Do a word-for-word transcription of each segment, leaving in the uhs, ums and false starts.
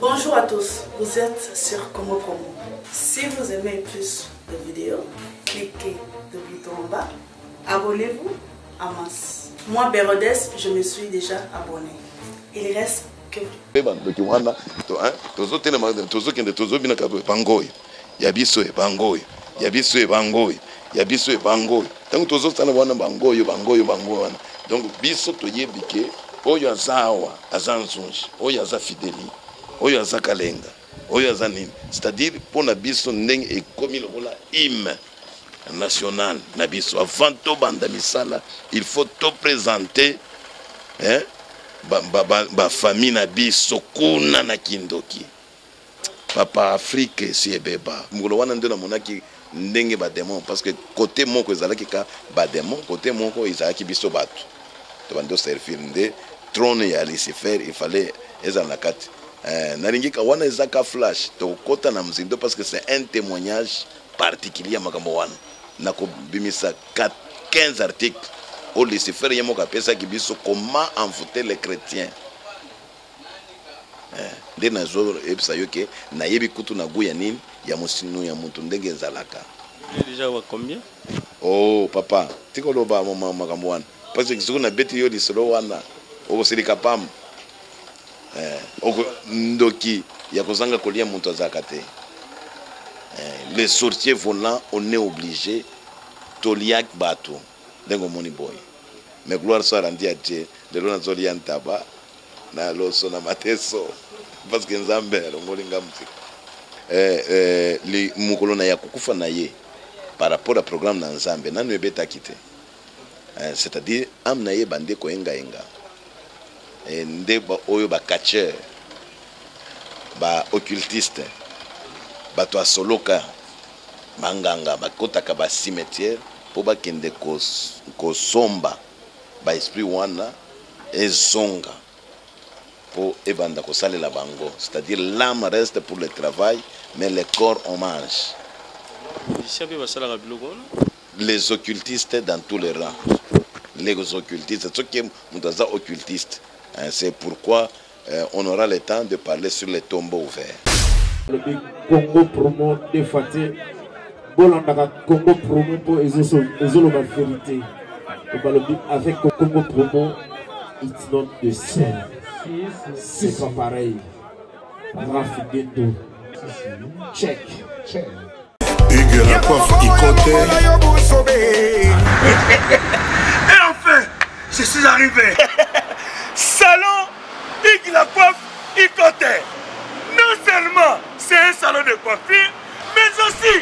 Bonjour à tous, vous êtes sur Congopromo. Si vous aimez plus de vidéos, cliquez le bouton en bas, abonnez-vous à masse. Moi, Berodes, je me suis déjà abonné. Il reste que vous. Ya biso bangoy tangu tozo tana wana bangoyo bangoyo bangoyo wana donc biso toyebike oyo azawa azanzunji oyo azafideli oyo azakalenga oyo azanin c'est-à-dire pona biso ndenge e komi lokola hymne national na biso avant to banda misala il faut to présenter hein ba ba ba famille na biso kuna na kindoki papa Afrique si ebeba mulo wana ndona monaki ndenge ba démon parce que côté moko ezalaki ka ba démon côté moko ezalaki biso bato to bando servir nde trône ya Lucifer il fallait ezana kati euh nalingi ka wana ezaka flash to kota na mzindo parce que c'est un témoignage particulier makambo wana na ko bimisa quinze articles au Lucifer yemo ka pesa ki biso comment envoûter les chrétiens de na zo epsa yoke na yebi kutu na guya nini ya musinu ya muntu ndenge zalaka déjà wa combien oh papa tiko loba mama makamwana parce que ziko na beti yo di solo wana o sili kapam eh oko ndoki ya kozanga kolia muntu zakate eh les sorciers volants on est obligé toliak bato ndenge moni boy mais gloire soit rendue à Dieu de lona zolianta ba na loso na mateso parce que nzambe ngolinga muziki eh eh li mukolona ya kukufa na ye par rapport au programme na nzambe nanu ebeta kite eh, c'est-à-dire amna ye bande ko enga enga eh, nde ba oyo ba catcher ba occultiste ba to asoloka manganga bakota ka ba cimetière po ba kende kos kosomba ba esprit wana ezonga pour évandre la bango, c'est-à-dire l'âme reste pour le travail, mais le corps on mange. Les occultistes dans tous les rangs, les occultistes, ceux qui sont occultistes, c'est pourquoi on aura le temps de parler sur les tombeaux ouverts. Le big Congo promo défaté, Bolanda Congo promo pour isoler la vérité. Avec Congo promo, it's not the same. C'est pas pareil. Raph Lindou. Check. Check. Hugues la coiffe Icoté. Et enfin, je suis arrivé. Salon Hugues la coiffe Icoté. Non seulement c'est un salon de coiffure, mais aussi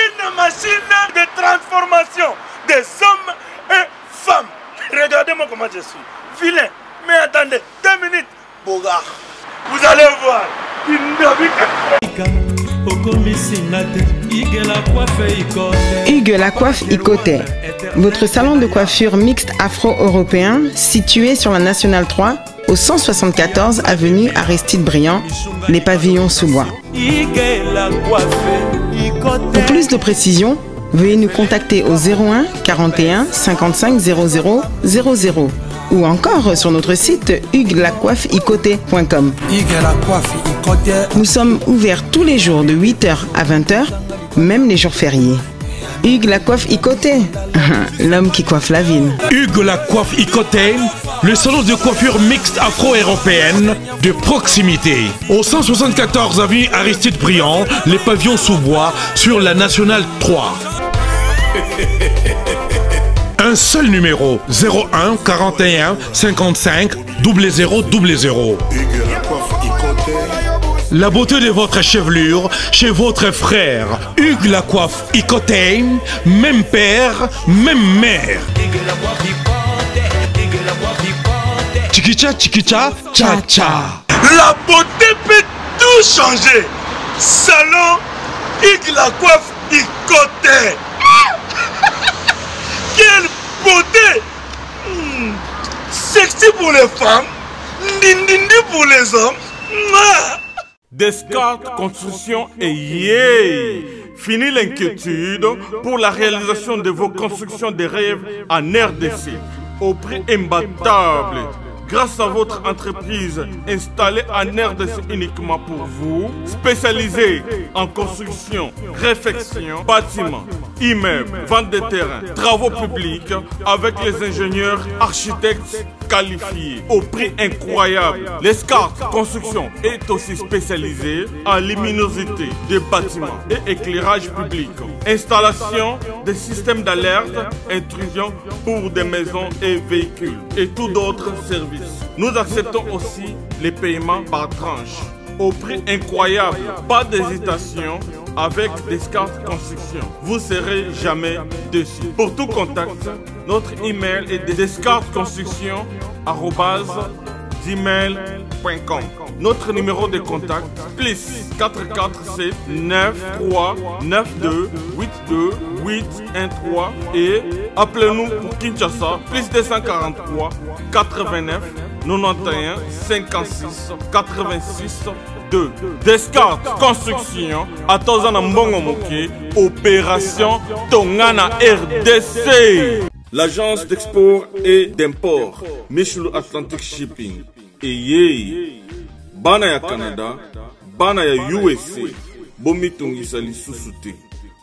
une machine de transformation des hommes et femmes. Regardez-moi comment je suis. Vilain. Mais attendez, deux minutes, Bogard. Vous allez voir. Hugues la coiffe Icoté. Votre salon de coiffure mixte afro-européen situé sur la Nationale trois au cent soixante-quatorze avenue Aristide Briand, les pavillons sous bois. Pour plus de précision, veuillez nous contacter au zéro un quarante et un cinquante-cinq zéro zéro zéro zéro ou encore sur notre site hugues la coiffe icoté point com. Nous sommes ouverts tous les jours de huit heures à vingt heures, même les jours fériés. Hugues la coiffe Icoté, l'homme qui coiffe la ville. Hugues la coiffe Icoté, le salon de coiffure mixte afro-européenne de proximité. Au cent soixante-quatorze avenue Aristide Briand, les pavillons sous bois sur la Nationale trois. Un seul numéro, zéro un quarante et un cinquante-cinq zéro zéro zéro zéro. La beauté de votre chevelure chez votre frère. Hugues la coiffe Icoté, même père, même mère. Chikicha, chikicha, cha cha. La beauté peut tout changer. Salon Hugues la coiffe Icoté. Quelle beauté! Mmh. Sexy pour les femmes, dindindi pour les hommes. Mouah. Descartes Construction et yeah! Fini l'inquiétude pour la réalisation de vos constructions de rêves en R D C au prix imbattable. grâce à votre entreprise installée en R D C uniquement pour vous, spécialisée en construction, réfection, bâtiments, immeubles, vente de terrain, travaux publics, avec les ingénieurs, architectes qualifiés au prix incroyable. Descartes Construction est aussi spécialisée en luminosité des bâtiments et éclairage public, installation des systèmes d'alerte, intrusion pour des maisons et véhicules et tout d'autres services. Nous acceptons aussi les paiements par tranche au prix incroyable. Pas d'hésitation avec Descartes Construction. Vous ne serez jamais déçus. Pour tout contact, notre email est descartes construction arobase gmail point com. Notre numéro de contact, plus quatre quatre sept neuf trois neuf deux huit deux huit un trois et appelez-nous pour Kinshasa, plus deux cent quarante-trois quatre-vingt-neuf quatre-vingt-neuf quatre-vingt-six cinquante-six quatre-vingt-six deux. Descartes Construction, Atozana Mbongo Moke, opération Tongana R D C. L'agence d'export et d'import Michel Atlantic Shipping et yei bana ya Canada, bana ya U S A, bomitongisa lisusu te.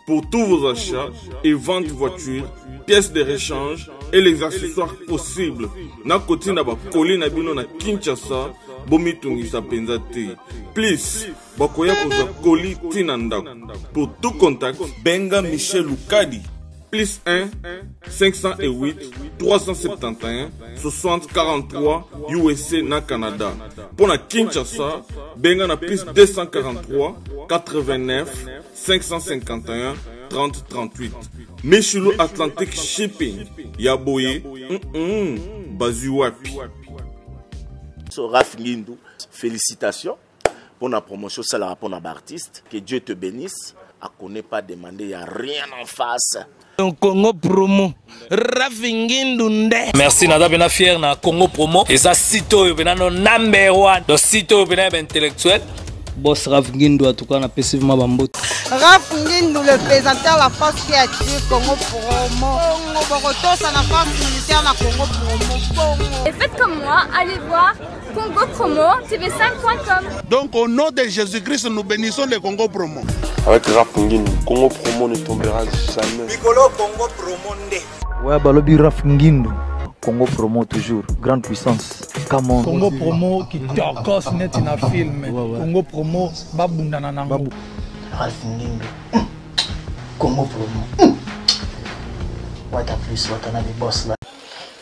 Pour tous vos achats et ventes de voitures, pièces de rechange et les accessoires possibles, na koti na ba kole na bino na Kinshasa, bomitongisa penza te. Please, bakoya koza koli tinanda. Pour tout contact, benga Michel Lukadi. Plus un cinq zéro huit trois sept un soixante quarante-trois U S A na Canada. Pour la Kinshasa, benga na plus deux cent quarante-trois quatre-vingt-neuf cinq cent cinquante et un trente trente-huit. Meshulu Atlantic Shipping yaboye bazu wapi. Raph Lindou, félicitations pour la promotion salaire pour la artiste. Que Dieu te bénisse. À connaît pas demandé, il n'y a rien en face. Congopromo, Raph Ngindo. Merci, Nada Bena Fier, na Congopromo. Et ça, sitôt, Bena no number one. Donc, sitôt, Bena intellectuel. Boss Raph Ngindo, en tout cas, on a perçu ma bamboute. Raph Ngindo, le présentant la force qui a tué Congopromo. Congopromo, ça n'a pas militaire la Congopromo. Et faites comme moi, allez voir Congopromo T V cinq point com. Donc, au nom de Jésus-Christ, nous bénissons le Congopromo. Avec Raph Ngindo, Congopromo ne tombera jamais. Piccolo Congopromo ndé. Ouais, Balobi Raph Ngindo. Congopromo toujours, grande puissance. Comment Congopromo qui t'encosse net dans le film. Congopromo, Babundananango. Raph Ngindo. Congopromo. What a plus, what a boss là.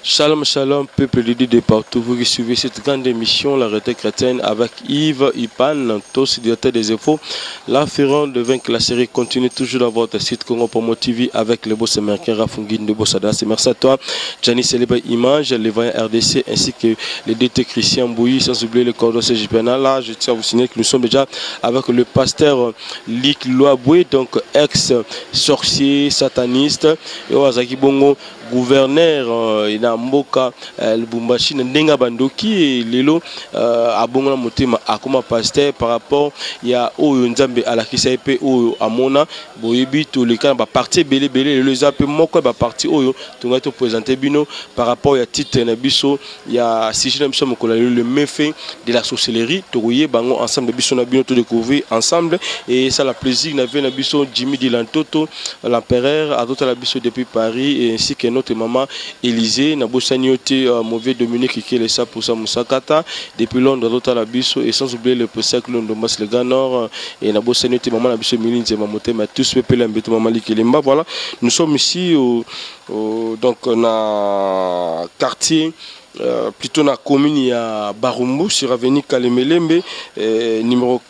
Shalom, shalom, peuple l'idée de partout. Vous qui suivez cette grande émission, la Réalité chrétienne, avec Yves Ipan, tous directeur des infos. L'afférent de vaincre la série continue toujours dans votre site Congopromo T V avec le boss américain Raph Ngindo Bossadas. Merci à toi, Gianni Célèbre Image, les voyants R D C ainsi que les D T Christian Bouilly, sans oublier le cordon C G P N A. Là, je tiens à vous signaler que nous sommes déjà avec le pasteur Luc Loabwe, donc ex-sorcier, sataniste, et Oazaki Bongo, gouverneur il a mboka Lubumbashi ndenga bandoki lelo abongo na motema akoma pasteur par rapport ya oyo nzambe alakisa epe oyo amona boyebi to leka ba parti belé belé le zape moko ba parti oyo tonga to présenter bino par rapport ya titre na biso ya siji na biso mokola le méfait de la sorcellerie to royer bango ensemble biso na bino to découvrir ensemble et ça la plaisir na vient na biso Jimmy Dilantoto l'empereur a d'autres la biso depuis Paris et ainsi que notre maman Élisée, Nabosanioté, mauvais Dominique qui est là pour ça Moussakata, depuis Londres, d'autres à la biso, et sans oublier le Pessak, Londres, le Ganor, et Nabosanioté, maman la biso, Miline, Mamoté, mais tous les pélins, maman Likelemba. Voilà, nous sommes ici au, au donc, on a quartier. Euh, plutôt dans la commune à Barumbu, sur avenue Kalemelembe, euh, numéro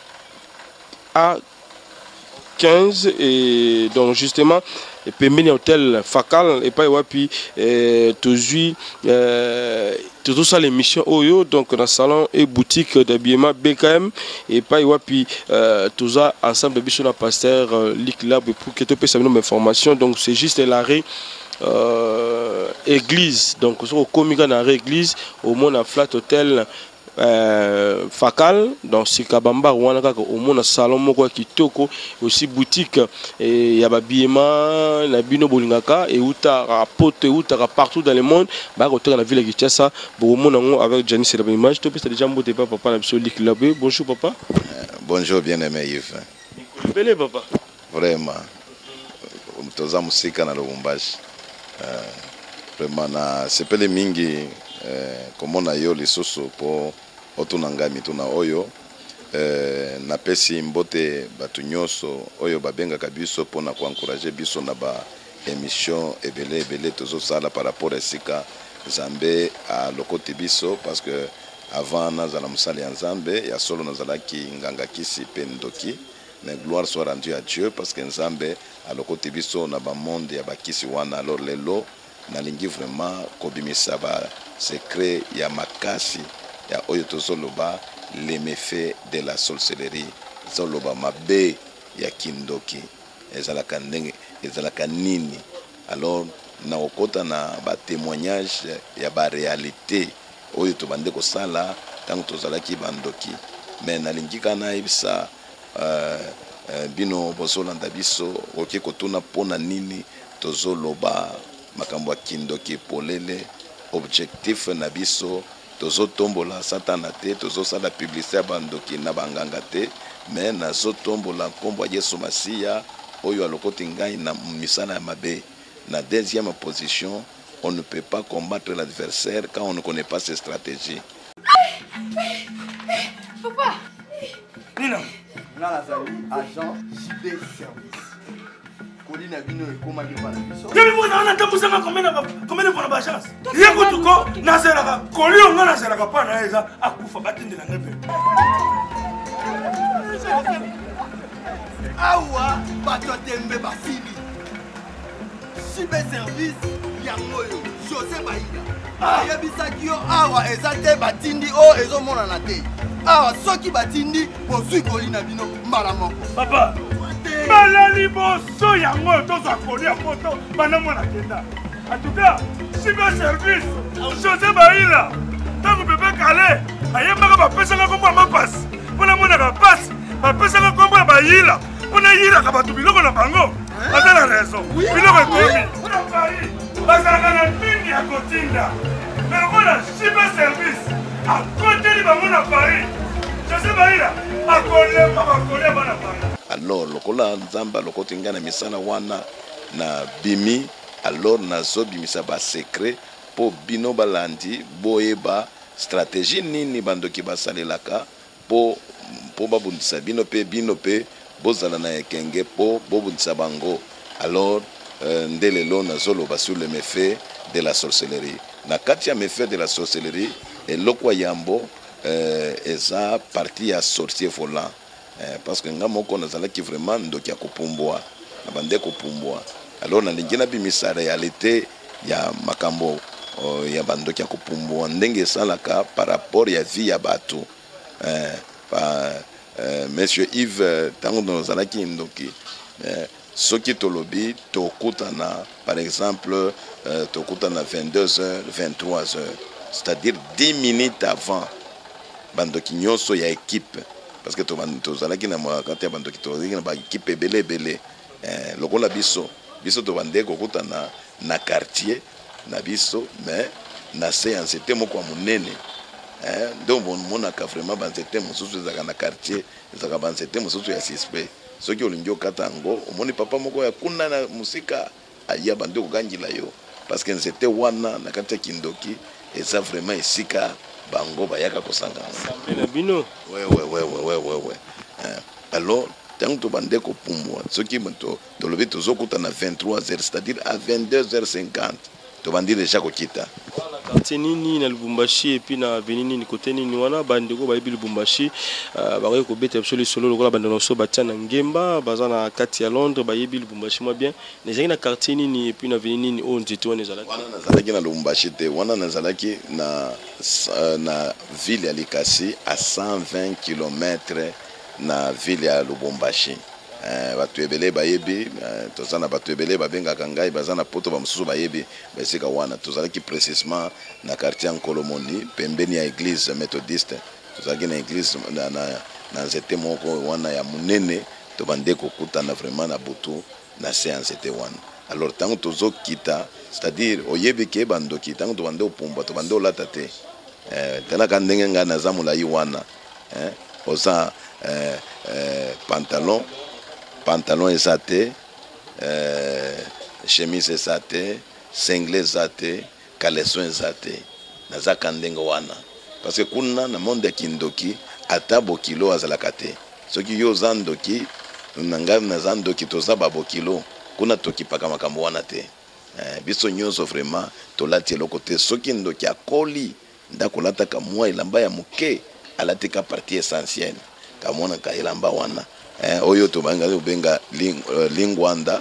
A quinze, et donc justement. Et puis, il y a un hôtel Fakal, et puis, il y a tout ça, les missions Oyo, donc dans le salon et boutique d'habillement B K M, et puis, tout ça, ensemble, de Bichon, pasteur, Luc Loabwe, pour que tu puisses avoir une information. Donc, c'est juste l'arrêt. Église, donc, au Comigan, à l'église, au Mont à Flat Hôtel. euh, Fakal, dans Sikabamba, Rwanda, au monde, salon, Moko, Kitoko, aussi boutique, et Yababima, Nabino, Bolingaka, et Outa, Pote, Outa, partout dans le monde, bah, autour de la ville de Kinshasa, pour au monde, avec Janice et la image, tu peux déjà monter, papa, Luc Loabwe. Bonjour, papa. Bonjour, bien-aimé Yves. Belle, papa. Vraiment. Nous sommes dans Lubumbashi. Vraiment, c'est pas les mingi. Comme on a eu les sources pour Otunangami, Tuna Oyo, Napesi Mbote, Batunyoso, Oyo Babenga Kabiso, pour nous encourager, Biso Naba, émission, Ebele, Ebele, Tozo Sala par rapport à Sika, Zambé, à Lokote Biso, parce que avant, nous avons salé en Zambé, il y a solo nous avons qui Ngangaki, si Pendoki, mais gloire soit rendue à Dieu, parce qu'en Zambé, à Lokote Biso, on a un monde, il y a Bakisi Wana, alors les lots, nalingi vraiment kobimisa ba secret ya makasi ya oyo tozoloba les méfaits de la sorcellerie zoloba mabe ya kindoki ezalaka ndenge ezalaka nini alors na okota na ba témoignage ya ba réalité oyo tobande kosala tango tozalaki bandoki mais nalingi kana ibisa euh, bino bozolanda biso oke kotuna pona nini tozoloba makambo kindoki polele objectif nabiso tozo tombola satana te tozo sala publicité bandoki na banganga te mais nazo tombola kombo Yesu Masia oyo alokoti ngai na misana ya mabe na deuxième position. On ne peut pas combattre l'adversaire quand on ne connaît pas ses stratégies. Papa Nino nana zali agent J D service Colina Bino et Koma Gibana. Je vais vous donner un temps pour ça. Combien de bonnes agences? Il y a beaucoup de corps. Nazaraka, Colio, Nazaraka, Panaisa, à Koufabatin de la Neve. Awa, Batotembe Basili. Super service, Yamoyo, José Baïda. Ayabisakio, Awa, Ezate Batindi, O, Ezomonanate. Awa, Soki Batindi, Bosu Colina Bino, Malamon. Papa. En tout cas, si mon service, José Baïla, tant que bébé Calais, il n'y a pas de personne qui a passé. Pour la monnaie, passe. La personne qui a passé, on a eu la cabatou, il a bango. Elle a raison. Il a commis. On a failli. Parce qu'on a un ping à Cotinda. Mais on a si mon service. À côté de mon appareil, José Baïla, à Colère, à Colère, à Paris. Alors, lokola nzamba lokotinga na misana wana na bimi alors nazo bimisa ba secret po bino balandi boyeba stratégie nini bandoki basalelaka po po babundisa bino pe bino pe bozala na ekenge po bobundisa bango alors euh, ndelelo nazo loba sur le méfait de la sorcellerie na kati ya méfait de la sorcellerie eloko yambo euh, eza partie ya sorcier volant. Parce que nous avons vraiment des gens qui ont été en alors, nous avons la réalité de Makambo, ya bando qui ont été par rapport à la vie de Batou. Monsieur Yves, nous avons été ce qui est au lobby, par exemple, vingt-deux heures, vingt-trois heures, c'est-à-dire dix minutes avant, bando qui ont été en équipe. Parce que tous les gens qui ont été tous les gens qui ont été belé lokola biso biso to bande kokuta na na quartier na biso mais na séance te moko munene hein donc mona ka vraiment banzete mususu za na quartier za ka banzete mususu ya suspect soki olingi okata ngo omoni papa moko ya kuna na musika aya bande kokangila yo parce que nzete wana na kati kindoki et ça vraiment isika bango bayaka kosanga na bino ouais ouais ouais ouais ouais ouais alors tant que bande ko pumwa soki moto to lobi to zokuta na vingt-trois heures c'est-à-dire à vingt-deux heures cinquante to bandi déjà ko kita quartier nini na Lubumbashi et puis na venini ni côté nini wana bande ko bayibi Lubumbashi ba ko beta absolu solo lokola bande no so batia na ngemba baza na kati ya Londres bayibi Lubumbashi moi bien na jaki na quartier nini et puis na venini on dit on ezalaki wana na zalaki na Lubumbashi te wana na zalaki na na ville ya Likasi à cent vingt kilomètres na ville ya Lubumbashi batu ebele bayebi tozana batu ebele babenga kangai bazana poto bamususu bayebi basika wana tozala ki précisément na quartier Nkolomoni pembeni ya église méthodiste tozaki na église na na nzete moko wana ya munene to bande kokutana vraiment na butu na séance te wana alors tango tozo kita c'est-à-dire oyebi ke bando kita tango bande opumba to bande olatate eh tena kandenge ngana zamula yi wana eh oza pantalon pantalon esaté, chemise esaté, singlet esaté, caleçon esaté. Naza kandengo wana. Parce que kuna na monde kindoki atabo kilo azalakate. Soki yo zandoki nanga na zandoki toza babo kilo kuna toki paka makambo wana te. Biso nyoso vraiment tolati lokote soki ndoki akoli ndakolata kamwa ilamba ya muke alate ka partie essentielle. Kamona ka ilamba wana. Eh, oyo to banga benga ling, uh, lingwanda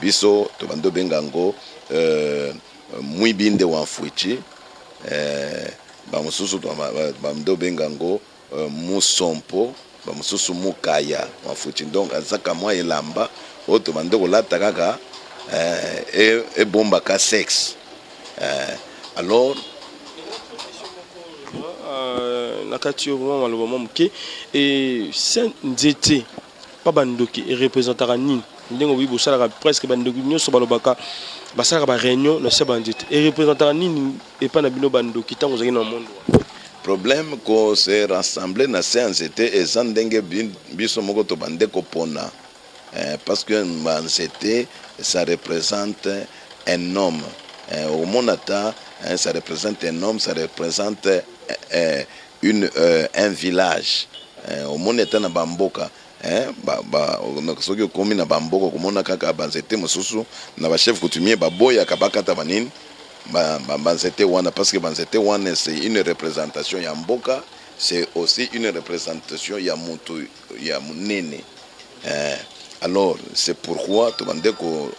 biso to bando benga ngo euh mwibinde wa fuchi eh bamususu to bando benga ngo uh, musompo bamususu mukaya wa fuchi donc azaka mwa elamba o to bando kolata kaka eh e, e bomba ka sex eh alors euh nakati yo mwa lobomo mke et saint ndete pas bandoki et représentera ni ndingo bibo sala presque bandoki nyoso balobaka basala ba réunion na se bandite et représentera ni et pas na bino bandoki tango zaki na monde problème ko se rassembler na séance était et zandenge biso moko to bande ko pona parce que man c'était ça représente un homme au monata ça représente un homme ça représente une un village au monata na bamboka hein ba ba soki komi na bamboko komona kaka banzete mosusu na ba chef coutumier ba boya kabaka tabanini ba banzete wana parce que banzete wana c'est une représentation ya mboka c'est aussi une représentation ya mutu ya munene euh alors c'est pourquoi to bande ko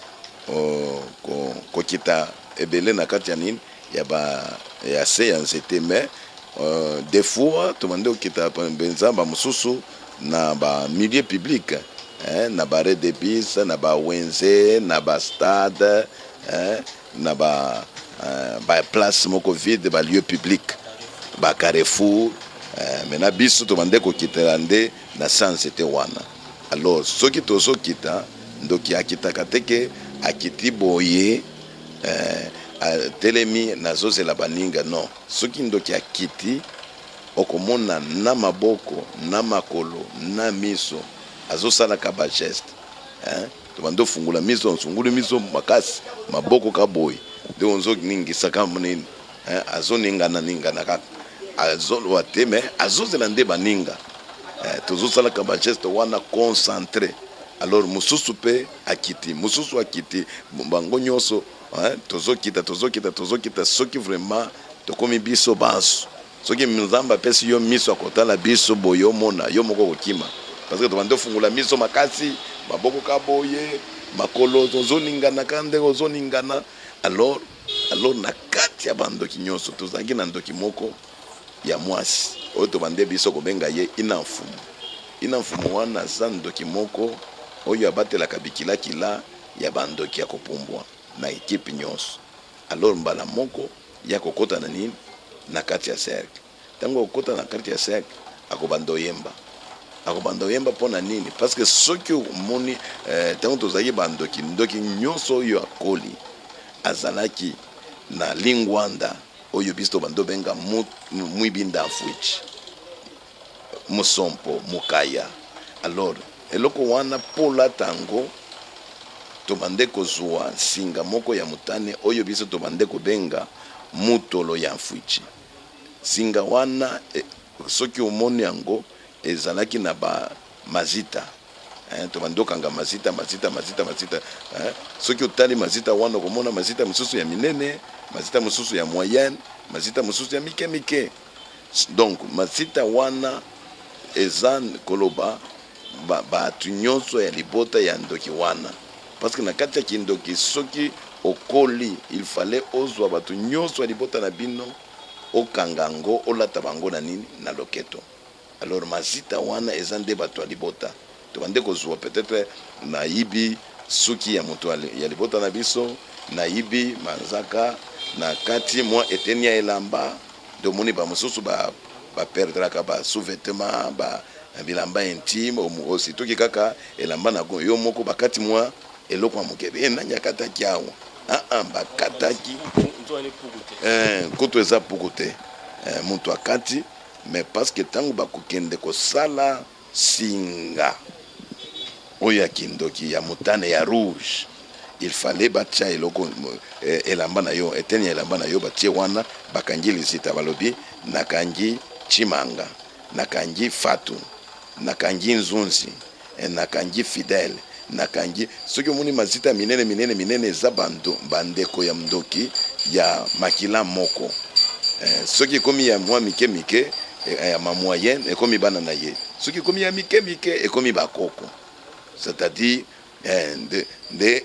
ko ko kita ebele na katianini ya ba ya séance mais euh des fois to bande ko kita benza ba mosusu na ba milieu public hein na ba de bis na ba wenze na ba stade hein na ba euh, ba place moko vide ba lieu public ba carrefour euh, mais na biso to bande ko kitelande na sans était wana alors soki tozo kita ndoki akitaka teke akiti boye euh a telemi na zoze la baninga non soki ndoki akiti okomona na maboko na makolo na miso azosala ka ba geste hein to bando fungula miso nsungula miso makasi maboko kaboyi de onzo ningi saka munene hein azoninga na ninga na kaka azolwa teme azozela nde baninga eh, tozosala ka ba geste wana concentré alors mususu pe akiti mususu akiti bango nyoso hein tozokita tozokita tozokita soki vraiment tokomi biso banso soki mzamba pesi yo miso akotala biso boyo mona yo moko kokima parce que to bando fungula miso makasi maboko kaboye makolo zoningana kande zoningana alors alors na kati ya bando kinyoso tozangi na ndoki moko ya mwasi oyo to bande biso kobenga ye inamfumu inamfumu wana za ndoki moko oyo abatela kabikila kila ya bandoki ya kopumbwa na ekipe nyoso alors mbala moko ya kokota na nini na kati ya cercle tango okota na kati ya cercle akobando yemba akobando yemba pona nini parce que soki moni eh, tango tozayi bandoki ndoki nyoso yo akoli azalaki na lingwanda oyo bisto bando benga mwibinda fuchi musompo mukaya alors eloko wana pola tango tobande kozwa singa moko ya mutane oyo biso tobande kobenga mutolo ya fuchi singa wana eh, soki omoni yango ezalaki na ba mazita hein to bandokanga mazita mazita mazita mazita hein soki otali mazita wana komona mazita mususu ya minene mazita mususu ya moyenne mazita mususu ya mike mike donc mazita wana ezan koloba ba, ba tunyoso ya libota ya ndoki wana parce que na kati ya kindoki soki okoli il fallait ozwa batu nyoso ya libota na bino okangango olata bango na nini na loketo alors mazita wana ezande batu ya libota tobande kozwa peut-être naibi suki ya moto ya libota na biso naibi manzaka na kati mwa etenia elamba domoni ba mususu ba ba perdre ba sous-vêtements ba bilamba intime aussitôt ki kaka elamba na yo moko bakati mwa eloko amukebe nanya kata kiawo ah ah bakata ki eh koto eza pukote muntu akati mais parce que tango bakukende ko sala singa oya kindoki ya mutane ya rouge il fallait batcha eloko elamba na yo etenia elamba na yo batche wana bakangi lisita balobi nakangi chimanga nakangi fatu nakangi nzunzi nakangi fidèle nakangi soki muni mazita minene minene minene za bando bandeko ya mdoki ya makila moko eh, soki komi ya mwa mike mike eh, ya mamoyenne ekomi bana na ye soki komi ya mike mike ekomi bakoko c'est-à-dire eh, de de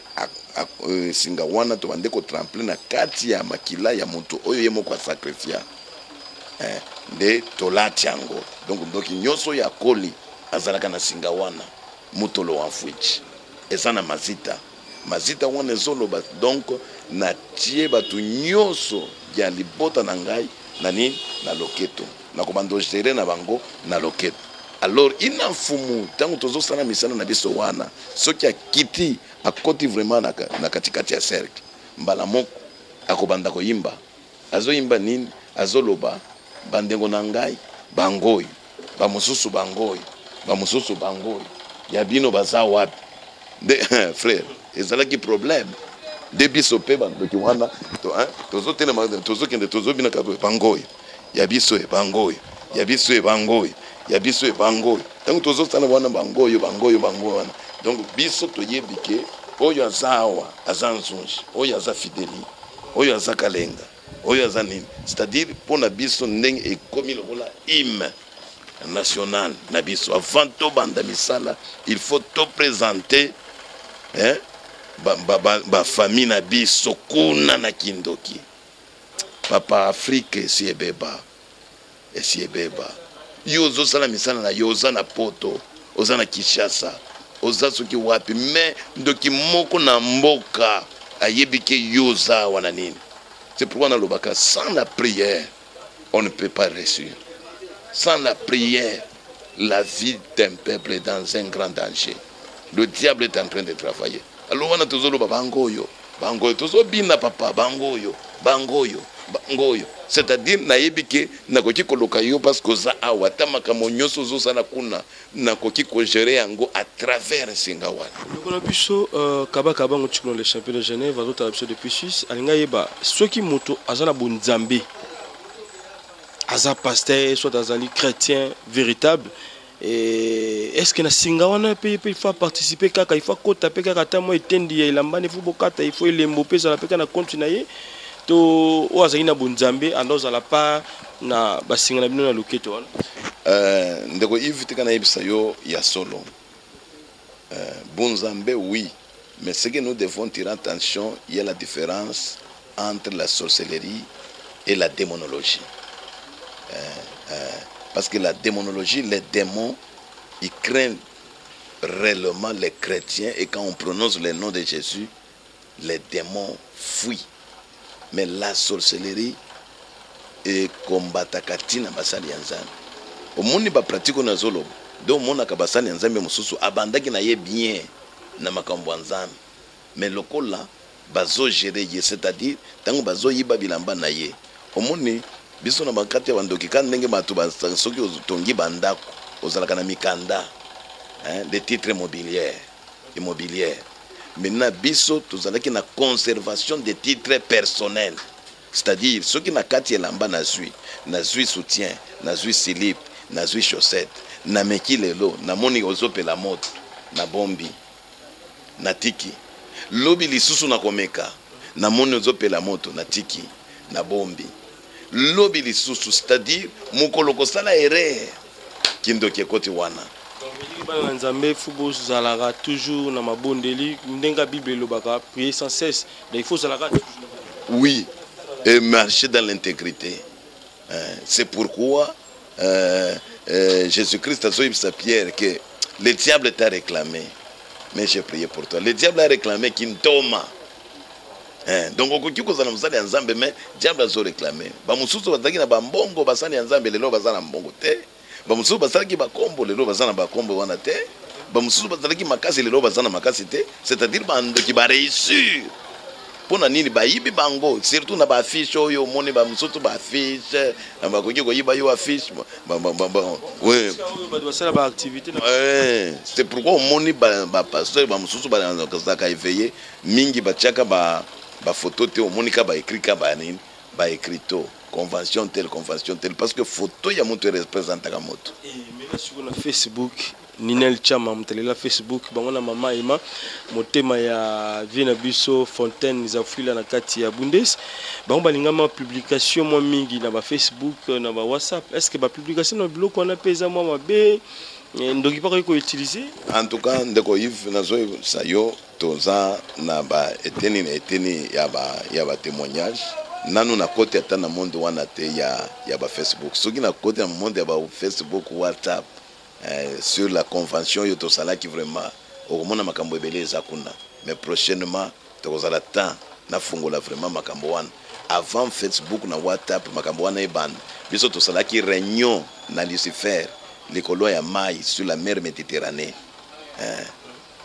euh, singawana to bandeko tremplin na kati ya makila ya moto oyo yemo kwa sacrifice eh, de tolati yango donc mdoki nyoso ya koli azalaka na singawana mutolo wa fuichi ezana mazita mazita wana zolo ba donc na tie batu nyoso ya libota na ngai nani na loketo na komando jere na bango na loketo alors ina fumu tangu tozo sana misana na biso wana soki akiti akoti vraiment na, na katikati ya cercle mbala moko akobanda koyimba azo imba nini azoloba bandengo na ngai bangoi ba mususu bangoi ba mususu bangoi yabino baza wapi de frère ezala ki problème debiso pe bandoki wana to hein tozo tena tozo kende tozo bina kapo bangoyi yabiso e bangoyi yabiso e bangoyi yabiso e bangoyi tangu tozo sana wana bangoyi bangoyi bangoyi wana donc biso to yebike oyo azawa azanzunji oyo aza fideli oyo aza kalenga oyo aza nini c'est-à-dire pona biso ndenge e komi lokola im national nabiso avant to banda misala il faut to présenter hein ba ba ba, ba famille nabiso kuna na kindoki papa afrique si ebeba si ebeba yozo sala misala na yoza na poto oza na Kinshasa oza soki wapi mais ndoki moko na mboka ayebike yoza wana nini c'est pourquoi na lobaka sans la prière on ne peut pas réussir. Sans la prière, la vie d'un peuple est dans un grand danger. Le diable est en train de travailler. Alors on a toujours le bangoyo, bangoyo, toujours bina papa, bangoyo, bangoyo, bangoyo. C'est-à-dire naibike nakoki kolokayo parce que za awata makamonyo sozo sana kuna nakoki kogere yango à travers Singawan. Donc on a pu so kaba kaba ngotikolo les champions de Genève, d'autres absents depuis Suisse, alinga yeba ceux qui moto azana bonzambi. Aza pasteur, soit azali chrétien véritable. Est-ce que na Singawana pays il faut participer kaka il faut kota pe kaka tamo etendi ya lamba ne faut bokata il faut lembope za pe kana continuer to oazali na bonzambe andoza la pa na basinga na bino na loketo wana euh ndeko Yves tikana ibisa yo ya solo euh bonzambe oui mais ce que nous devons tirer attention il y a la différence entre la sorcellerie et la démonologie. Euh, euh, parce que la démonologie, les démons, ils craignent réellement les chrétiens et quand on prononce le nom de Jésus, les démons fuient. Mais la sorcellerie est combattue katina basali yanzani. Au monde ba pratique na zolo, do mona ka basali yanzani mususu abandaki na ye bien na makambo yanzani. Mais lokola bazo gérer, c'est-à-dire tango bazo yiba bilamba na ye. Au monde biso na makati bandoki kan ndenge batu basa soki otongi bandako ozalaka na mikanda hein des titres immobiliers immobiliers maintenant biso tozalaki na conservation des titres personnels c'est-à-dire soki na kati elamba na zui na zui soutien na zui slip na zui chaussette na mekilelo na moni ozopela moto na bombi na tiki lobi lisusu na komeka na moni ozopela moto na tiki na bombi lobi lisusu c'est-à-dire mukolo kosala ere kindoki ekoti wana ba nzambe fubo zalaka toujours na mabondeli ndenga bible lobaka prier sans cesse il faut zalaka oui et marcher dans l'intégrité c'est pourquoi euh, euh, Jésus-Christ a dit à Pierre que Le diable t'a réclamé, mais j'ai prié pour toi. Le diable a réclamé Kintoma. Donc, on dit que nous sommes ensemble, mais le diable a réclamé. Nous sommes ensemble, nous sommes ensemble, nous sommes ensemble, nous sommes ensemble. Nous sommes ensemble, nous sommes ensemble, nous sommes ensemble. C'est-à-dire qu'il va réussir. Pour nini bayibi bango surtout na ba fiche oyo moni ba musutu ba fiche na ba kuki ko yiba yo fiche ba ba ba ouais c'est pourquoi moni ba ba pasteur ba musutu ba na kaza ka éveiller mingi ba chaka ba ba photo te moni ka ba écrit ka ba nini ba écrito convention telle convention telle parce que photo ya moto représente ka moto mais sur na Facebook Ninel Chama mtelela Facebook bango na mama Emma motema ya Vina Biso Fontaine za Frila na kati ya Bundes bango balingama publication mwa mingi na ba Facebook na ba WhatsApp est-ce que ba publication na blog on a pesa mwa mabe ndoki pa ko utiliser en tout cas ndeko Yves na zo sa yo toza na ba eteni na eteni ya ba ya ba témoignage nanu na kote ata na monde wana te ya ya ba Facebook soki na kote na monde ya ba Facebook WhatsApp. Euh, sur la convention Yotosala qui vraiment au moment makambo ebele zakuna mais prochainement tokozala temps na fungola vraiment makambo wana avant Facebook na WhatsApp makambo wana ebana biso tosala qui réunion na Lucifer l'écolo ya mai sur la mer Méditerranée euh,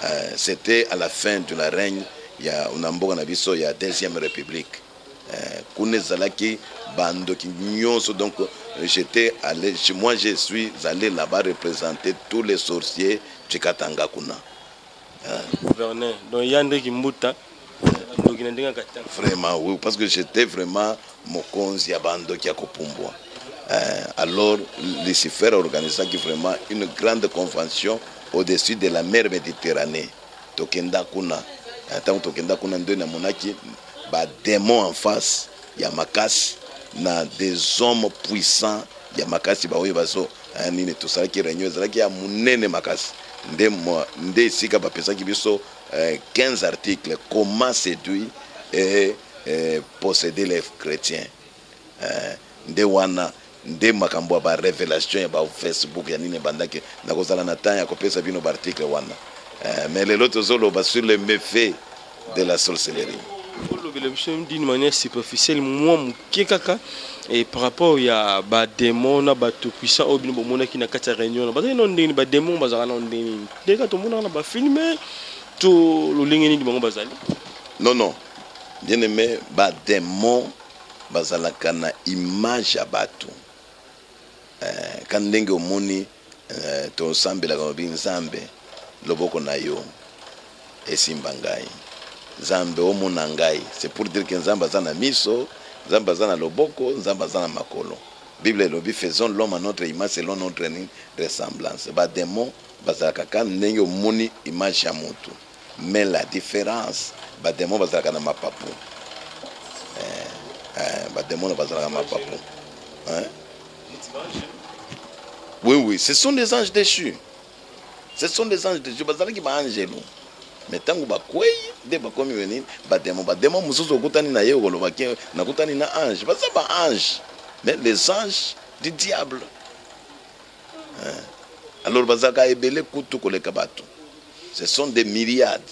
euh, c'était à la fin de la règne ya unamboka na biso ya deuxième république euh, kunezala qui bando ki nyonso donc j'étais allé, moi je suis allé là-bas représenter tous les sorciers de Katanga Kuna. Vraiment, oui, parce que j'étais vraiment Mokonzi Abando Kiakopumbo. Alors, Lucifer a organisé vraiment une grande convention au-dessus de la mer Méditerranée. Tokenda Kuna. Tant Tokenda Kuna, il y a des démons en face, il y a Makas. Na des hommes puissants ya makasi ba oyebaso anine to sala ki renyo sala ki ya munene makasi nde mo nde sika ba pesa ki biso quinze articles comment séduire et posséder les chrétiens nde wana nde makambo ba révélation ya ba Facebook ya nine bandaki na kozala na temps ya kopesa bino ba article wana mais les autres solo ba sur les méfaits de la sorcellerie. D'une manière superficielle, moi, et par rapport à des démons, à tout puissant, au bien qui n'a qu'à réunion, parce que non, des démons, bazar, non, des dès que tout le monde a filmé, tout le linguini du bazar. Non, non, bien aimé, bah démon, bazar la cana image à bateau. Quand dingue au moni, ton sambe la gambine sambe, le boconayo, et simbangai. Zambe omonangai c'est pour dire que Nzamba zana miso, Nzamba zana loboko, Nzamba zana makolo. Bible et lobby faisons l'homme à notre image selon notre ressemblance. Ba démon bazalaka ka nengo moni image ya moto. Mais la différence ba démon bazalaka na mapapu. Euh euh ba démon bazalaka mapapu. Hein? Oui oui, ce sont des anges déchus. Ce sont des anges déchus bazalaki ba angelo. Mais tant que bakoui, des bakomi venir, bademo, bademo, mususu kutani na yego lo baké, na kutani na ange, parce que ba ange, mais les anges du diable. Alors bazaka ebele kutu kole kabato, ce sont des myriades.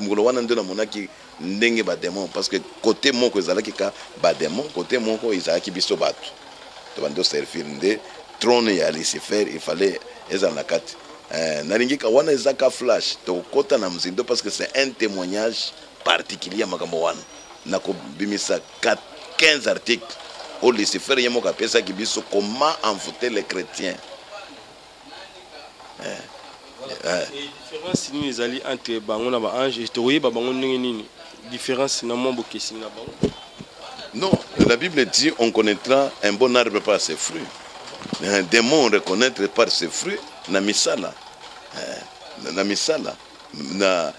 Mulo wana ndona monaki ndenge bademo, parce que côté moko ezala ki ka bademo, côté moko ezala ki biso bato. To bando servir nde trône ya Lucifer, il fallait ezana kati. Naringi kawana ezaka flash to kota na mzindo parce que c'est un témoignage particulier makambo wana na kobimisa quinze articles au Lucifer yemo ka pesa kibiso comment envoûter les chrétiens et différence ni ezali entre bango na ba ange to oui ba bango ndenge nini différence na mombo kesi na bango non la Bible dit on connaîtra un bon arbre par ses fruits un démon reconnaître par ses fruits. Na misala, na misala, na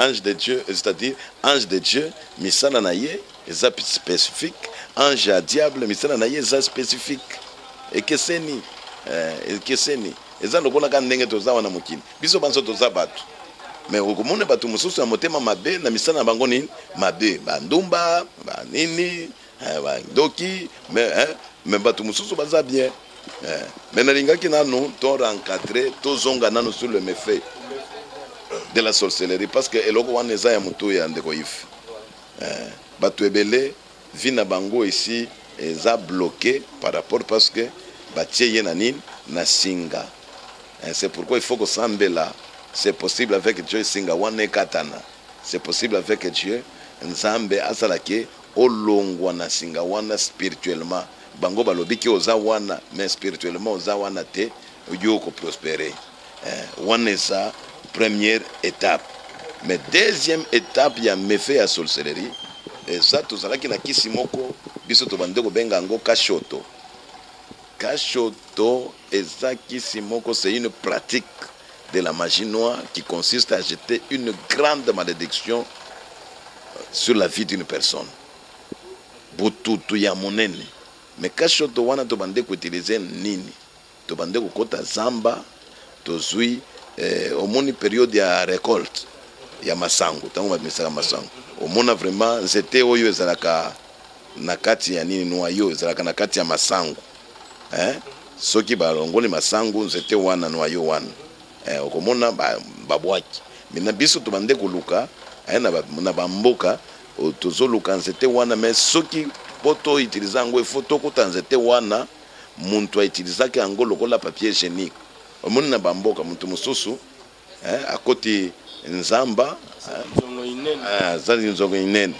ange de Dieu, c'est-à-dire ange de Dieu, misala naie, ça spécifique, ange à diable, misala naie, ça spécifique. Et que c'est ni, et que c'est ni. Et ça le qu'on a quand n'engue toza wana mukini. Biso banso toza batu. Mais au commun ne batu mususu amotema mabe na misala bangoni mabe, bandumba, banini, bandoki, mais mais batu mususu baza bien. Mais nous qui nous encadré, tous nous sur le méfait de la sorcellerie parce que nous avons des gens qui sont belé, Vinabango ici, ils ont bloqué par rapport parce que Batieyenanin n'a singa. C'est pourquoi il faut que Sambela, c'est possible avec Dieu singa wane katana. C'est possible avec Dieu, Nzambe asalake olongwana singa wana spirituellement. Bango balobi ki oza wana, mais spirituellement oza wana te, yoko prospérer. Wana esa première étape. Mais deuxième étape ya méfait ya sorcellerie. Exacto, zalaki na kisimoko biso to bandeko benga ngo kashoto. Kashoto exact kisimoko, c'est une pratique de la magie noire qui consiste à jeter une grande malédiction sur la vie d'une personne. Bututu ya monene. Mais kashoto wana to bandeko utiliser nini? To bandeko kota zamba to zui eh, omoni période ya récolte ya masango, tango ba mesaka masango. Omona vraiment c'était oyo ezalaka na kati ya nini noyo ezalaka na kati ya masango hein soki balongole masango c'était wana noyo wana eh okomona babwaki mina biso tubande kuluka aina na bamboka tozoluka c'était wana mais soki poto utilisanga e photo ko tanzete wana muntu a utilisaka yango lokola papier génique omona na bamboka muntu mususu hein akoti nzamba azali nzongo inene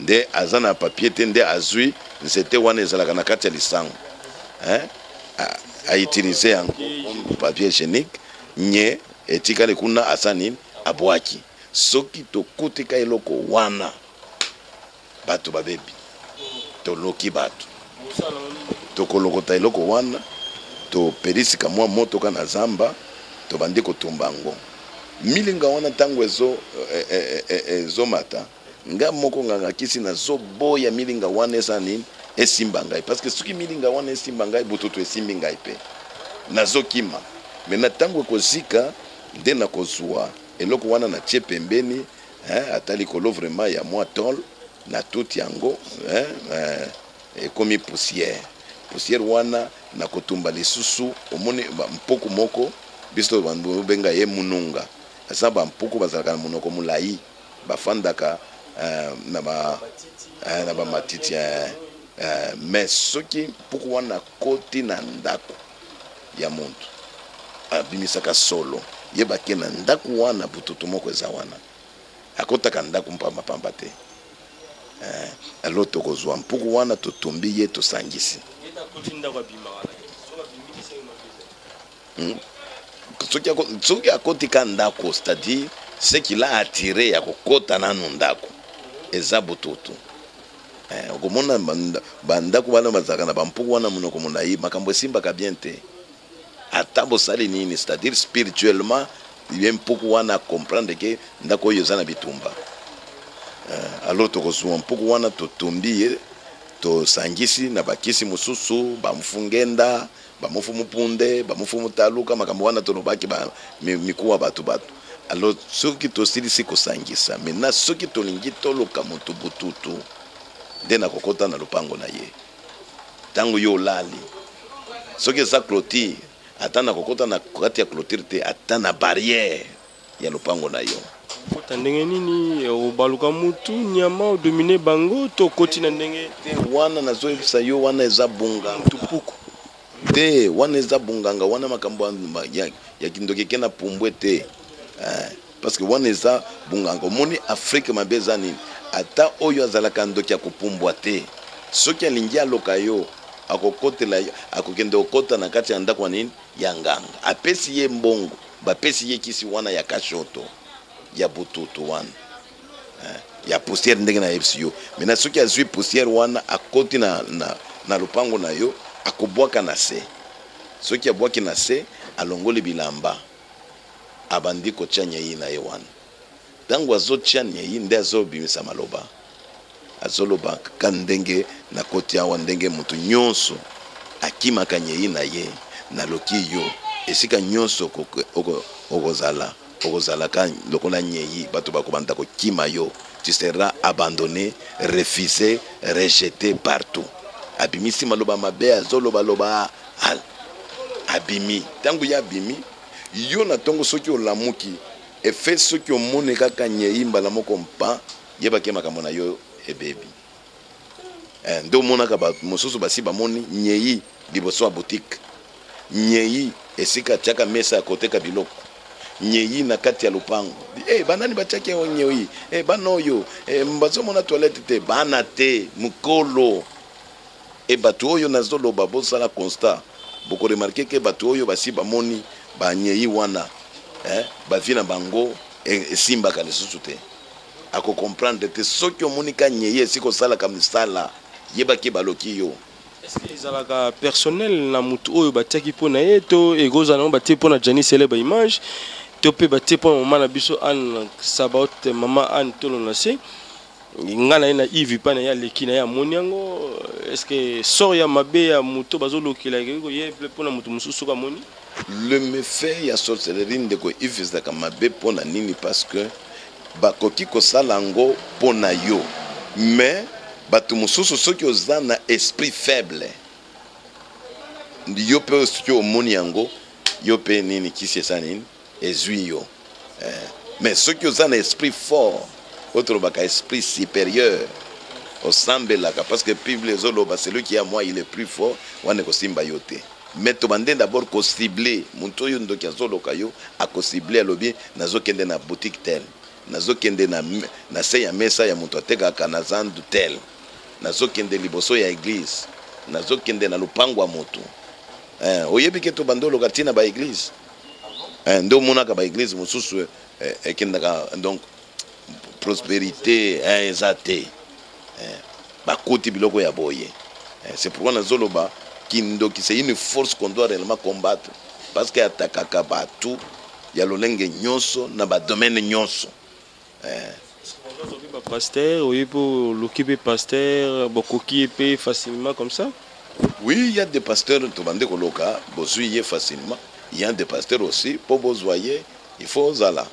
nde azana papier te nde azui nzete wana ezalaka na kati ya lisango hein a utiliser en papier génique nye etikale kuna asani abwaki soki tokutika eloko wana bato babebi toloki bato tokolokota eloko wana toperisika mwa moto kana zamba tobandi kotumba ngo milinga wana tango ezo e, e, e, e, zo mata nga moko nganga kisi na zo boya milinga wana esa nini esimba ngai parce que suki milinga wana esimba ngai bututu esimbi ngai pe nazo kima mais na tango kozika nde na kozwa eloko wana na tie pembeni hein atali kolo vraiment ya moi tol na tout yango hein eh, ekomi poussière poussière wana na kotumba lisusu omone mpoko moko biso bandu benga ye mununga asaba mpuku bazalaka munoko mulayi bafandaka na ba na ba matiti mais soki mpuku wana koti na ndako ya muntu abimisaka solo ye bake na ndako wana bututu moko eza wana akotaka ndako mpamba pamba te alo tokozwa mpuku wana totumbi ye tosangisi soki akotika ndako c'est-à-dire ce qui l'a attiré ya kokota nanu ndako eza bututu eh okomona bandako bana bazaka na bampuku wana munoko munayi makambo esimbaka bien te atabo sali nini c'est-à-dire spirituellement bien mpuku wana comprendre que ndako yoza na bitumba eh alors tokozwa mpuku wana totumbi to sangisi na bakisi mususu bamfungenda bamufu mupunde bamufu mutaluka makambo wana tonobaki ba mikuwa batu batu alors soki tosilisi kosangisa mena soki tolingi toloka mutu bututu nde na kokota na lupango na ye tango yo lali soki za clôture atana kokota na kati ya clôture te atana barrière ya lupango na yo kota ndenge nini obaluka mutu nyama o dominer bango to kotina ndenge wana na zoe psa yo wana ezabunga tupuku te wana eza bunganga wana makambo ya, ya kindokeke na pumbwe te eh, parce que wana eza bunganga moni Afrique mabeza nini ata oyo azalaka ndoki akupumbwa te soki alingi aloka yo akokotela akokende okota na kati ya ndako nini ya nganga apesi ye mbongo bapesi ye kisi wana ya kashoto ya bututu wana eh, ya poussière ndenge na epsio mena soki azwi poussière wana akoti na, na, na lupango na yo akobwaka na se soki abwaki na se alongole bilamba abandi kochanya yi na yewana tangu azochanya yi nde azobimisa maloba azoloba kandenge na koti awa ndenge mutu nyonso akimakanye yi na ye na loki yo esika nyonso okozala okozala kan lokola nyeyi bato bakobanda kokima yo tu seras abandonné refusé rejeté partout abimisi maloba mabe azoloba loba abimi. Tango ya abimi, yo na tongo soki olamuki, efe soki omoneka kanye imba la moko mpa, yeba kema kamona yo ebebi. Ndo mona kaba mosusu basi ba moni nyei liboso ya boutique. Nyei esika tiaka mesa ya koteka biloko. Nyei na kati ya lupango. Eh banani batiaki yo nyei, eh banoyo, eh mbazo mona toilette te bana te mukolo. Et batuoyo nazolo babo sala constat. Beaucoup remarqué que batuoyo basi ba moni ba nyei wana. Eh bavina bango e simba kalesusu te. A comprendre que ceux qui ont monika nyeye si ko sala comme sala yeba ke baloki yo. Est-ce que izalaka personnel na mutu oyo bataki pona yeto e gozana batie pona Janice célèbre image to pe batie pona mama na biso an sabote mama an tolona se ngana na Yves Ipan ya lekina ya moniango. Est-ce que sort ya mabe ya mutu bazoloki la ko yeble pona mutu mususu ka moni le méfait ya sorcellerie ndeko Yves zaka mabe pona nini parce que bakoki kosalango pona yo mais bato mususu soki ozana esprit faible yo pe soki omoni yango yo pe nini kisi sana nini ezwi yo eh. Mais soki ozana esprit fort autre baka esprit supérieur osambelaka parce que bible zoloba celui qui a moi il est plus fort wana kosimba yo te mais to bande d'abord ko cibler muntu yo ndoki azoloka yo akosibler alobi nazokende na boutique tel nazokende na na se ya mesa ya mutu ateka kana zandu tel nazokende liboso ya église nazokende na lupango wa mutu eh oyebike to bandolo katina ba église eh ndo monaka ba église mususu ekendaka donc prospérité eh ezate eh bakuti biloko ya boye c'est pourquoi nazoloba kindo ki c'est une force qu'on doit réellement combattre parce que atakaka batu ya lolenge nyonso na ba domaine nyonso. Pasteur, oui, pour l'occuper pasteur, beaucoup qui paye facilement comme ça. Oui, il y a des pasteurs tout bandé coloca, bosuyer facilement. Il y a des pasteurs aussi pour bosoyer, il faut zala.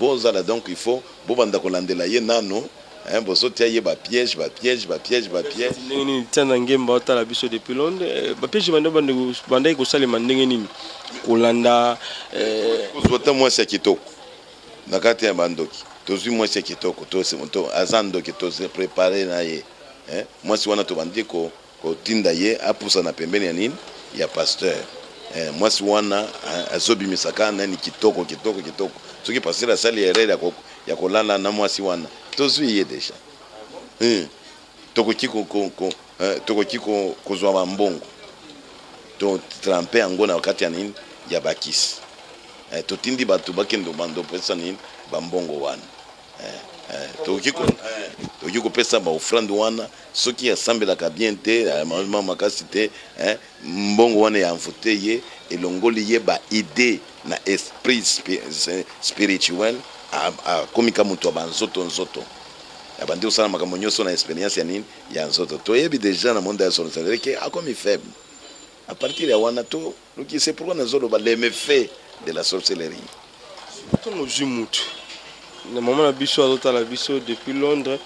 Bozala donc il faut bobanda kolandela ye nano, hein bosotia ye ba piège, ba piège, ba piège, ba piège. Nini tana ngemba ota la biso depuis Londres, ba piège bande bande bande ko sale mandenge nini. Kolanda euh kozota moi c'est kitoko. Nakati ya bandoki tozi moi c'est kitoko tozi moto azando kitozi préparer na ye hein moi si wana to bandiko ko tinda ye apusa na pembeni ya nini ya pasteur eh moi si wana azobi misaka na ni kitoko kitoko kitoko soki pasteur sali erreur ya ya kolala na moi si wana tozi ye deja hein toko kiko ko toko kiko kozwa mambongo to tremper angona wakati ya nini ya bakisi. Eh, tout le monde a dit que de la sorcellerie. Le moment la biso à la biso depuis Londres,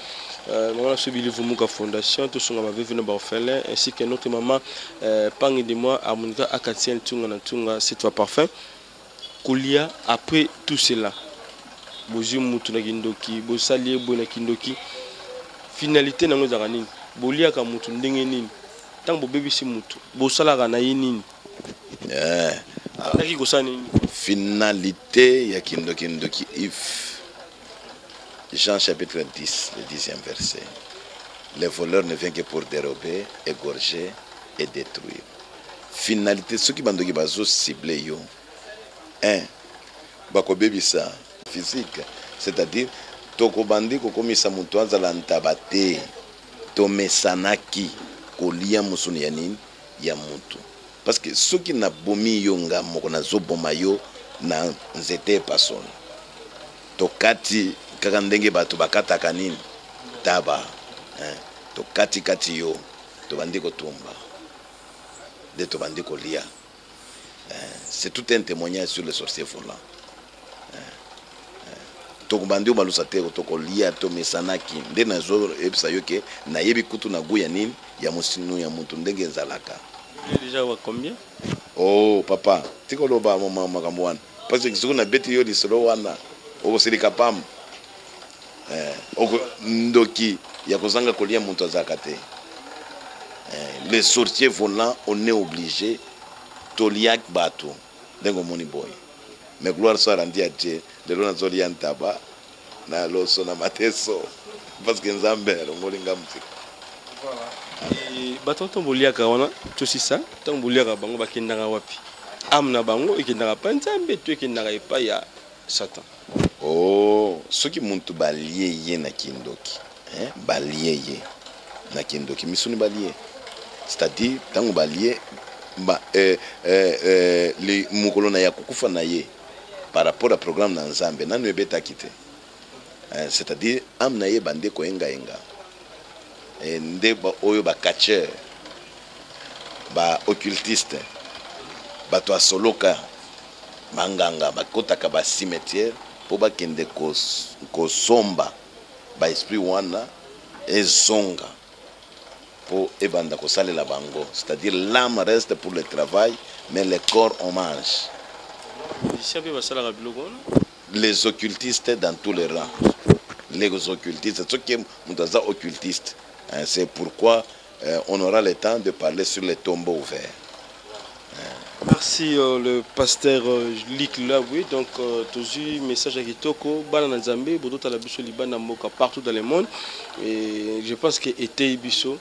maman a subi le Vumuka Fondation, tout ce qu'on avait vu dans orphelin, ainsi que notre maman Pang et moi à Monika Akatien Tunga Tunga, c'est toi parfait. Koulia après tout cela, Bozumutu Nagindoki, Bosalier Bonakindoki, finalité dans nos aranis, Bolia Kamutu Ndengenin, tant que Bébé Simutu, Bosalara Nainin. Finalité ya kindoki ndoki if Jean chapitre dix le dixième verset. Les voleurs ne viennent que pour dérober, égorger et détruire. Finalité ceux qui bandoki bazo ciblé yo. un Bako baby ça physique, c'est-à-dire toko bandiko komisa mutu azala ntabate to mesanaki kolia musuni yanin ya mutu. Parce que ceux qui n'ont pas mis yonga mokona zobomayo n'ont été personne. Tokati kakandenge bato bakata kanini taba. Tokati kati yo tobandiko tumba. De tobandiko lia. C'est tout un témoignage sur les sorciers volants. Tokubandi balusate toko lia to mesanaki nde nazo ebisayo ke na yebi kutu na guya nini ya musinu ya mutu ndenge nzalaka. Déjà combien? Oh papa, tiko loba mama makamwana. Parce que zuna beti yo lisolo wana. Oko silika pam. Eh, oko ndoki yakozanga kolia muntu azakate. Eh, les sorciers volants, on est obligé toliak bato ndengo moni boy. Mais gloire soit rendue à Dieu de l'on zoliantaba na loso na mateso parce que nzambe ngolinga mutsi. Et batoto boliaka wana tosisa tango boliaka bango bakendaka wapi amna bango ikendaka pa nzambe to ikendaka pa ya satan. Oh soki muntu balie ye na kindoki hein balie ye na kindoki misuni balie c'est-à-dire tango balie ba euh euh le mukolona ya kukufa na ye par rapport au programme na nzambe nanu ebeta kite c'est-à-dire amna ye bande ko enga enga nde ba oyo ba catcheur ba occultiste bato asoloka manganga bakotaka ba cimetière po bakende kosomba ba esprit wana ezonga po ebanda kosalela bango c'est-à-dire l'âme reste pour le travail mais le corps on mange. Les occultistes dans tous les rangs, les occultistes ceux qui sont occultistes. C'est pourquoi euh, on aura le temps de parler sur les tombeaux ouverts. Merci euh, le pasteur euh, Luc Loabwe. Donc, euh, toujours message à Kitoko, Bana Nzambe, Bodo Talabiso, Libana Moka, partout dans le monde. Et je pense que était Ibiso,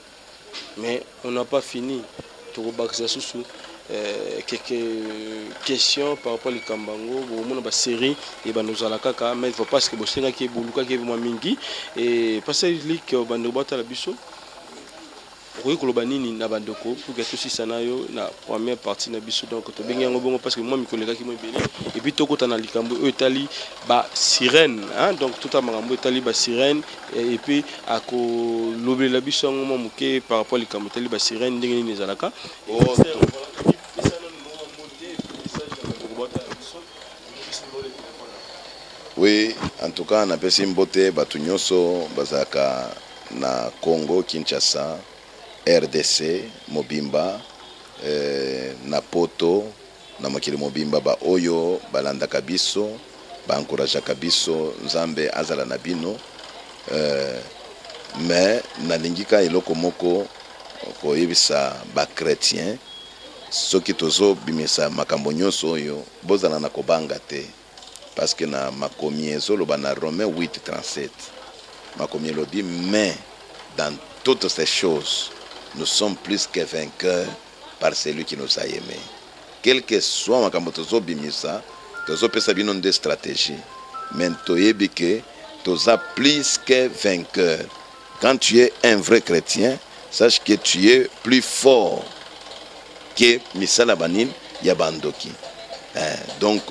mais on n'a pas fini. Toko Baksa Soussou, quelques questions par rapport au Kambango, au monde de la série, et bien nous allons la mais il faut pas que vous soyez là, que vous soyez là, et passer le lien que vous avez la biso. Pour que vous soyez là, pour que vous soyez là, la première partie de la biso, donc vous soyez là, parce que moi, mes collègues qui m'ont béni, et puis tout le monde est là, sirène, donc tout le monde est là, sirène, et puis à l'objet de la biso, par rapport au Kambango, la sirène, et à la oui, en tout cas, on a passé une beauté, Batunyoso, Bazaka, na Congo, Kinshasa, R D C, Mobimba, eh, na Poto, na Mokili Mobimba, ba Oyo, Balanda Kabiso, Bankuraja Kabiso, Nzambe, Azala Nabino, eh, mais na Lingika Eloko Moko, Koyebisa, ba chrétien, soki tozo bimisa makambo nyonso oyo, bozala na kobanga te. Parce que na makomie zolo bana Romain huit trente-sept. Makomie le dit mais dans toutes ces choses, nous sommes plus que vainqueurs par celui qui nous a aimés. Quel que soit makambo tozo bimisa, tozo pesa bino nde stratégie. Mais toyebi ke toza plus que vainqueur. Quand tu es un vrai chrétien, sache que tu es plus fort que misala banin yabandoki. Donc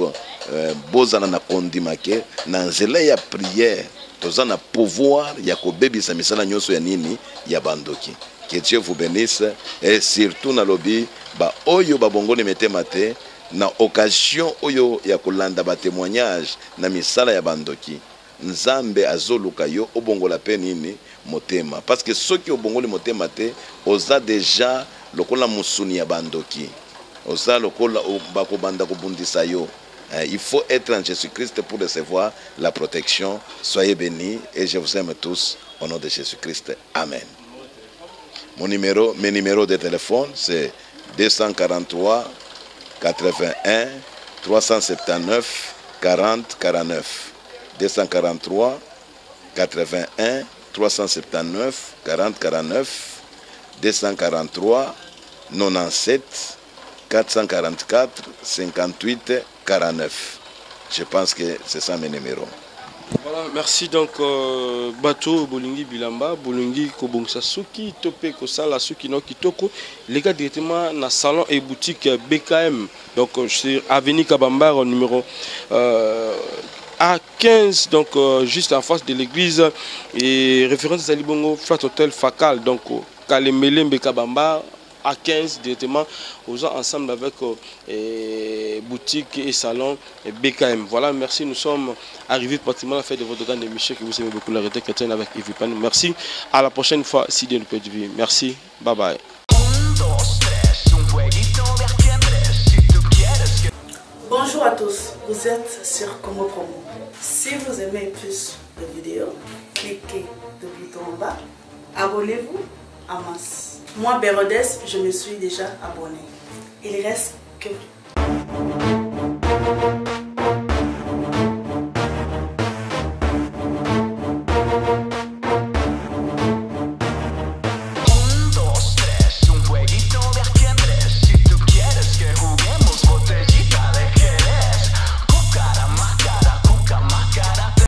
bozana na kondimake na nzela ya prière tozana pouvoir ya kobebisa misala nyonso ya nini ya bandoki. Que Dieu vous bénisse et surtout na lobi ba oyo ba bongone metema te na occasion oyo ya kolanda ba témoignage na misala ya bandoki. Nzambe azoluka yo obongola pe nini motema parce que soki obongoli motema te oza déjà lokola musuni ya bandoki. Oza lokola bakobanda kobundisa yo. Il faut être en Jésus-Christ pour recevoir la protection. Soyez bénis et je vous aime tous au nom de Jésus-Christ. Amen. Mon numéro, mes numéros de téléphone, c'est deux cent quarante-trois quatre-vingt-un trois cent soixante-dix-neuf quarante quarante-neuf. deux cent quarante-trois quatre-vingt-un trois cent soixante-dix-neuf quarante quarante-neuf. deux cent quarante-trois quatre-vingt-un quatre cent quarante-quatre cinquante-huit quarante-neuf. Je pense que c'est ça mes numéros. Voilà, merci donc euh, Bato Bolingi Bilamba, Bolingi Kobongsa Suki, Topé Kosala Suki no Kitoko, les gars directement dans le salon et boutique B K M. Donc sur avenue Kabamba au numéro euh, A quinze, donc euh, juste en face de l'église et référence à Libongo Flat Hotel Fakal, donc Kalemelembe Kabamba. A quinze directement aux gens ensemble avec euh, boutique et salon et B K M. Voilà, merci. Nous sommes arrivés pratiquement à la fin de votre grande émission que vous aimez beaucoup, la Réalité chrétienne avec Yves Ipan. Merci. À la prochaine fois, si Dieu nous peut du bien. Merci. Bye bye. Bonjour à tous, vous êtes sur Congopromo. Si vous aimez plus de vidéos, cliquez le bouton en bas, abonnez-vous en masse. Moi, Berodes, je me suis déjà abonné. Il reste que vous.